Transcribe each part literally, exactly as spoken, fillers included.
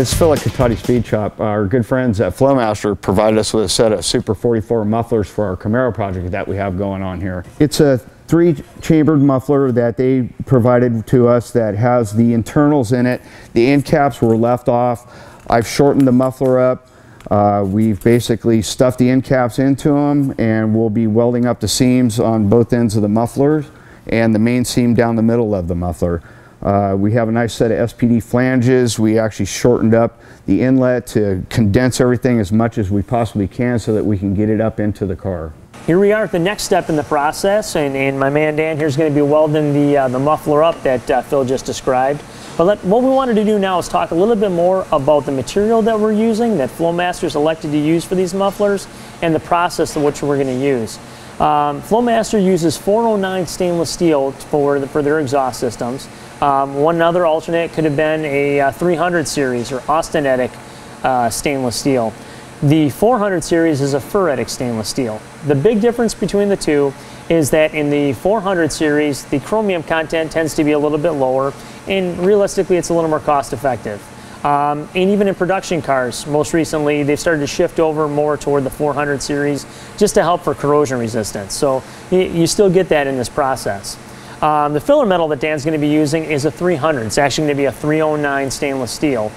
guys, Phil at Cotati Speed Shop, our good friends at Flowmaster provided us with a set of Super forty-four mufflers for our Camaro project that we have going on here. It's a three-chambered muffler that they provided to us that has the internals in it. The end caps were left off. I've shortened the muffler up. Uh, we've basically stuffed the end caps into them, and we'll be welding up the seams on both ends of the mufflers and the main seam down the middle of the muffler. Uh, we have a nice set of S P D flanges. We actually shortened up the inlet to condense everything as much as we possibly can so that we can get it up into the car. Here we are at the next step in the process, and, and my man Dan here is going to be welding the, uh, the muffler up that uh, Phil just described. But let, what we wanted to do now is talk a little bit more about the material that we're using, that Flowmaster's elected to use for these mufflers, and the process of which we're going to use. Um, Flowmaster uses four oh nine stainless steel for, the, for their exhaust systems. Um, one other alternate could have been a uh, three hundred series or austenitic uh, stainless steel. The four hundred series is a ferritic stainless steel. The big difference between the two is that in the four hundred series, the chromium content tends to be a little bit lower, and realistically it's a little more cost effective. Um, and even in production cars, most recently, they've started to shift over more toward the four hundred series just to help for corrosion resistance. So you, you still get that in this process. Um, the filler metal that Dan's going to be using is a three hundred. It's actually going to be a three oh nine stainless steel.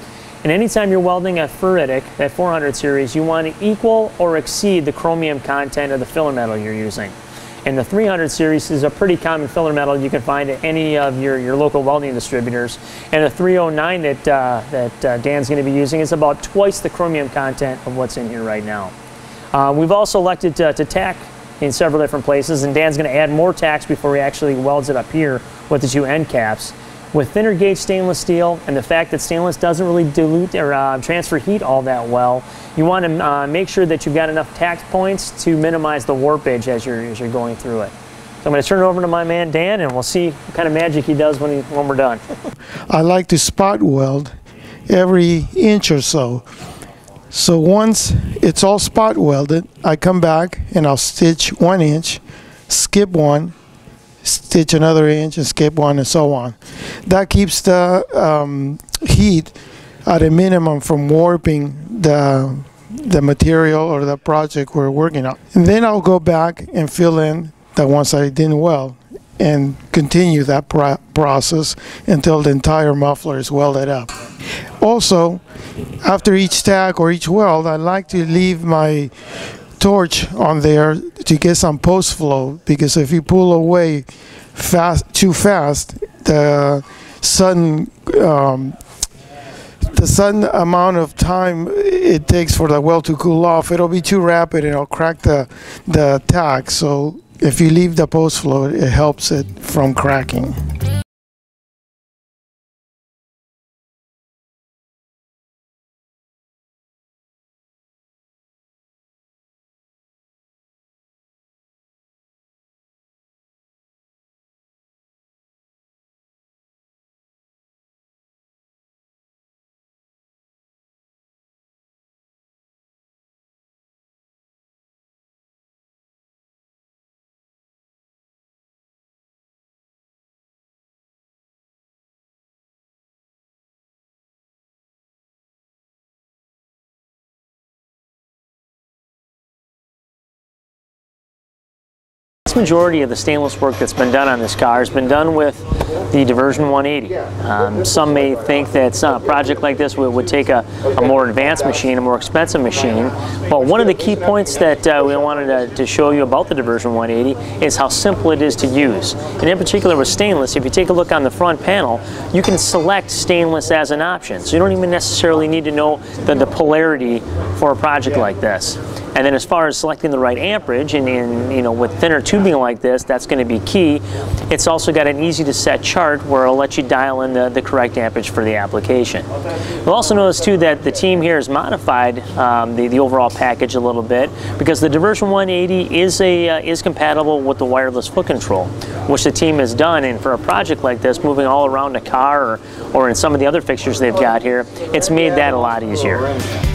And anytime you're welding a ferritic, that four hundred series, you want to equal or exceed the chromium content of the filler metal you're using. And the three hundred series is a pretty common filler metal you can find at any of your, your local welding distributors. And the three oh nine that, uh, that uh, Dan's going to be using is about twice the chromium content of what's in here right now. Uh, we've also elected to, to tack in several different places, and Dan's going to add more tacks before he actually welds it up here with the two end caps. With thinner gauge stainless steel and the fact that stainless doesn't really dilute or uh, transfer heat all that well, you want to uh, make sure that you've got enough tack points to minimize the warpage as you're, as you're going through it. So I'm going to turn it over to my man Dan, and we'll see what kind of magic he does when, he, when we're done. I like to spot weld every inch or so. So once it's all spot welded, I come back and I'll stitch one inch, skip one, stitch another inch, and skip one, and so on. That keeps the um, heat at a minimum from warping the, the material or the project we're working on. And then I'll go back and fill in the ones I didn't weld and continue that pro process until the entire muffler is welded up. Also, after each tack or each weld, I like to leave my torch on there to get some post flow, because if you pull away fast too fast, the sudden um, the sudden amount of time it takes for the weld to cool off, it'll be too rapid and it'll crack the the tack. So if you leave the post flow, it helps it from cracking. The majority of the stainless work that's been done on this car has been done with the Diversion one eighty. Um, some may think that a project like this would, would take a, a more advanced machine, a more expensive machine, but one of the key points that uh, we wanted to, to show you about the Diversion one eighty is how simple it is to use. And in particular with stainless, if you take a look on the front panel, you can select stainless as an option, so you don't even necessarily need to know the, the polarity for a project like this. And then as far as selecting the right amperage, and, and you know, with thinner tubing like this, that's going to be key. It's also got an easy to set chart where it'll let you dial in the, the correct amperage for the application. You'll also notice too that the team here has modified um, the, the overall package a little bit, because the Diversion one eighty is, a, uh, is compatible with the wireless foot control, which the team has done. And for a project like this, moving all around a car or, or in some of the other fixtures they've got here, it's made that a lot easier.